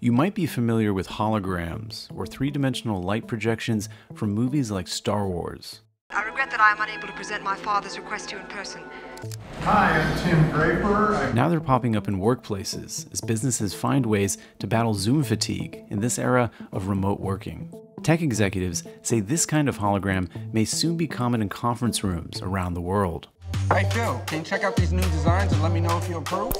You might be familiar with holograms or three-dimensional light projections from movies like Star Wars. I regret that I am unable to present my father's request to you in person. Hi, I'm Tim Draper. Now they're popping up in workplaces as businesses find ways to battle Zoom fatigue in this era of remote working. Tech executives say this kind of hologram may soon be common in conference rooms around the world. Hey Phil, can you check out these new designs and let me know if you approve?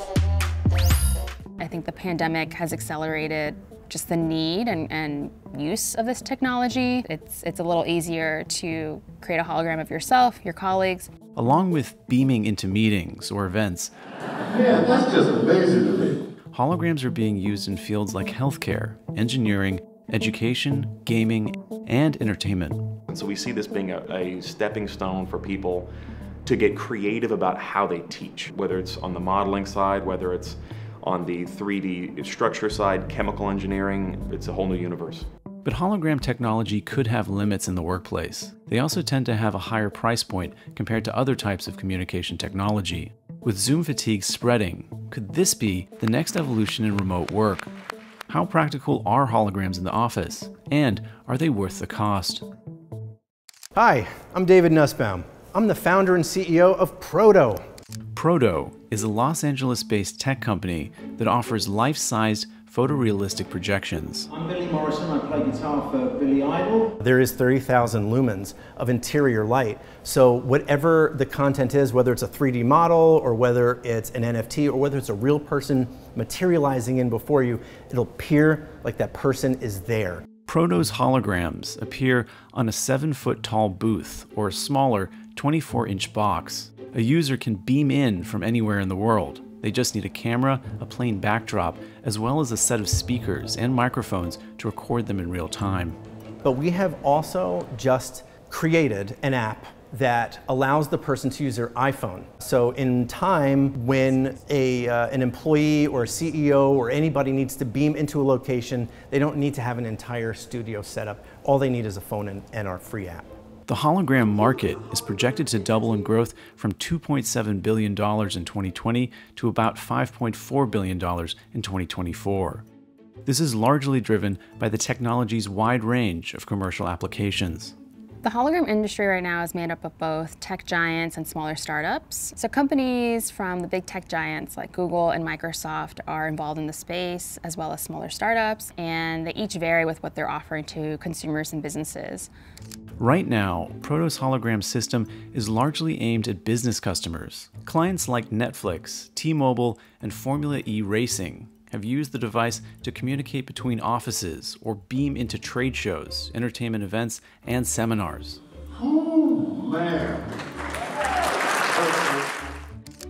I think the pandemic has accelerated just the need and use of this technology. It's a little easier to create a hologram of yourself, your colleagues. Along with beaming into meetings or events, man, that's just amazing to me. Holograms are being used in fields like healthcare, engineering, education, gaming, and entertainment. And so we see this being a stepping stone for people to get creative about how they teach, whether it's on the modeling side, whether it's on the 3D structure side, chemical engineering, it's a whole new universe. But hologram technology could have limits in the workplace. They also tend to have a higher price point compared to other types of communication technology. With Zoom fatigue spreading, could this be the next evolution in remote work? How practical are holograms in the office? And are they worth the cost? Hi, I'm David Nussbaum. I'm the founder and CEO of Proto. Proto is a Los Angeles-based tech company that offers life-sized photorealistic projections. I'm Billy Morrison, I play guitar for Billy Idol. There is 30,000 lumens of interior light, so whatever the content is, whether it's a 3D model or whether it's an NFT or whether it's a real person materializing in before you, it'll appear like that person is there. Proto's holograms appear on a 7-foot tall booth or a smaller 24-inch box. A user can beam in from anywhere in the world. They just need a camera, a plain backdrop, as well as a set of speakers and microphones to record them in real time. But we have also just created an app that allows the person to use their iPhone. So in time, when an employee or a CEO or anybody needs to beam into a location, they don't need to have an entire studio set up. All they need is a phone and our free app. The hologram market is projected to double in growth from $2.7 billion in 2020 to about $5.4 billion in 2024. This is largely driven by the technology's wide range of commercial applications. The hologram industry right now is made up of both tech giants and smaller startups. So companies from the big tech giants like Google and Microsoft are involved in the space, as well as smaller startups, and they each vary with what they're offering to consumers and businesses. Right now, Proto's hologram system is largely aimed at business customers. Clients like Netflix, T-Mobile, and Formula E Racing have used the device to communicate between offices or beam into trade shows, entertainment events, and seminars. Oh, man.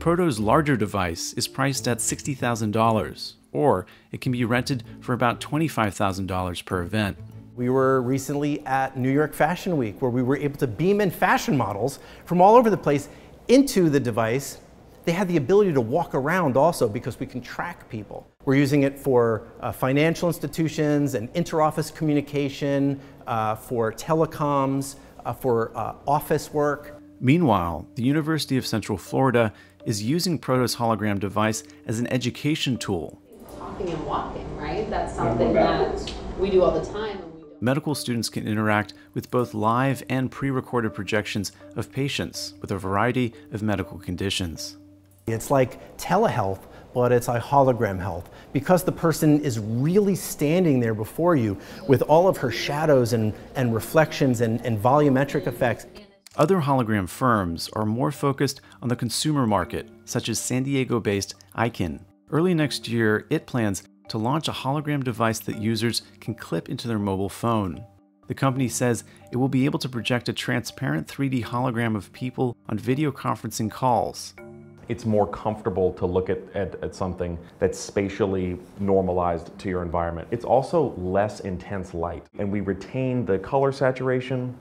Proto's larger device is priced at $60,000, or it can be rented for about $25,000 per event. We were recently at New York Fashion Week, where we were able to beam in fashion models from all over the place into the device. They had the ability to walk around also because we can track people. We're using it for financial institutions and interoffice communication, for telecoms, for office work. Meanwhile, the University of Central Florida is using Proto's hologram device as an education tool. Talking and walking, right? That's something that we do all the time. Medical students can interact with both live and pre-recorded projections of patients with a variety of medical conditions. It's like telehealth, but it's a hologram health, because the person is really standing there before you with all of her shadows and reflections and volumetric effects. Other hologram firms are more focused on the consumer market, such as San Diego-based Ikin. Early next year, it plans to launch a hologram device that users can clip into their mobile phone. The company says it will be able to project a transparent 3D hologram of people on video conferencing calls. It's more comfortable to look at something that's spatially normalized to your environment. It's also less intense light, and we retain the color saturation,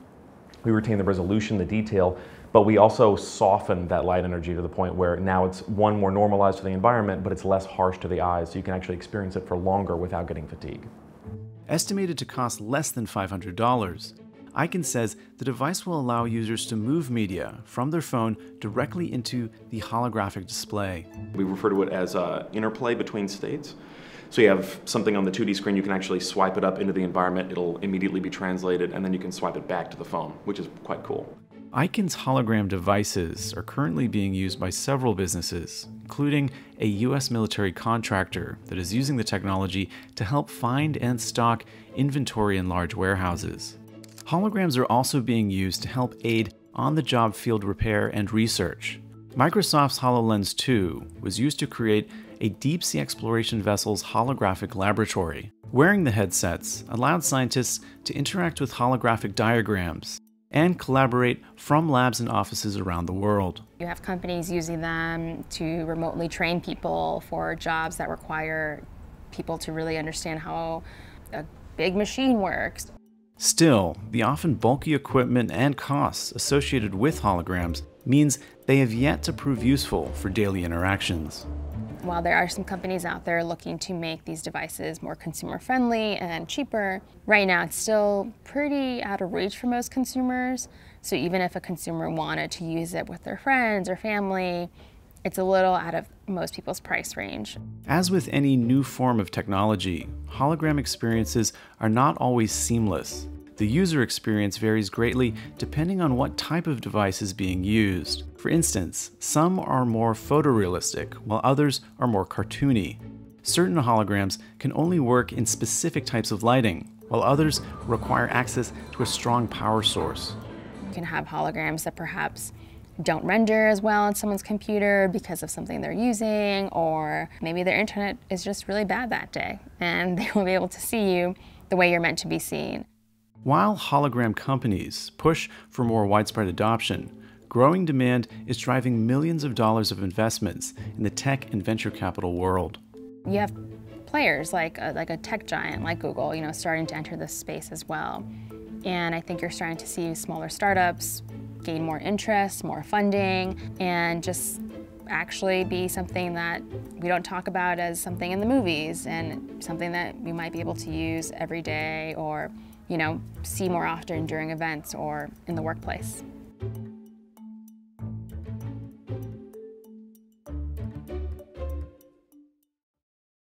we retain the resolution, the detail, but we also soften that light energy to the point where now it's one more normalized to the environment, but it's less harsh to the eyes, so you can actually experience it for longer without getting fatigue. Estimated to cost less than $500, Ikin says the device will allow users to move media from their phone directly into the holographic display. We refer to it as interplay between states. So you have something on the 2D screen, you can actually swipe it up into the environment, it'll immediately be translated, and then you can swipe it back to the phone, which is quite cool. Ikin's hologram devices are currently being used by several businesses, including a U.S. military contractor that is using the technology to help find and stock inventory in large warehouses. Holograms are also being used to help aid on-the-job field repair and research. Microsoft's HoloLens 2 was used to create a deep-sea exploration vessel's holographic laboratory. Wearing the headsets allowed scientists to interact with holographic diagrams and collaborate from labs and offices around the world. You have companies using them to remotely train people for jobs that require people to really understand how a big machine works. Still, the often bulky equipment and costs associated with holograms means they have yet to prove useful for daily interactions. While there are some companies out there looking to make these devices more consumer-friendly and cheaper, right now it's still pretty out of reach for most consumers. So even if a consumer wanted to use it with their friends or family, it's a little out of most people's price range. As with any new form of technology, hologram experiences are not always seamless. The user experience varies greatly depending on what type of device is being used. For instance, some are more photorealistic, while others are more cartoony. Certain holograms can only work in specific types of lighting, while others require access to a strong power source. You can have holograms that perhaps don't render as well on someone's computer because of something they're using, or maybe their internet is just really bad that day, and they won't be able to see you the way you're meant to be seen. While hologram companies push for more widespread adoption, growing demand is driving millions of dollars of investments in the tech and venture capital world. You have players like a tech giant like Google, you know, starting to enter this space as well. And I think you're starting to see smaller startups gain more interest, more funding, and just actually be something that we don't talk about as something in the movies and something that we might be able to use every day or, you know, see more often during events or in the workplace.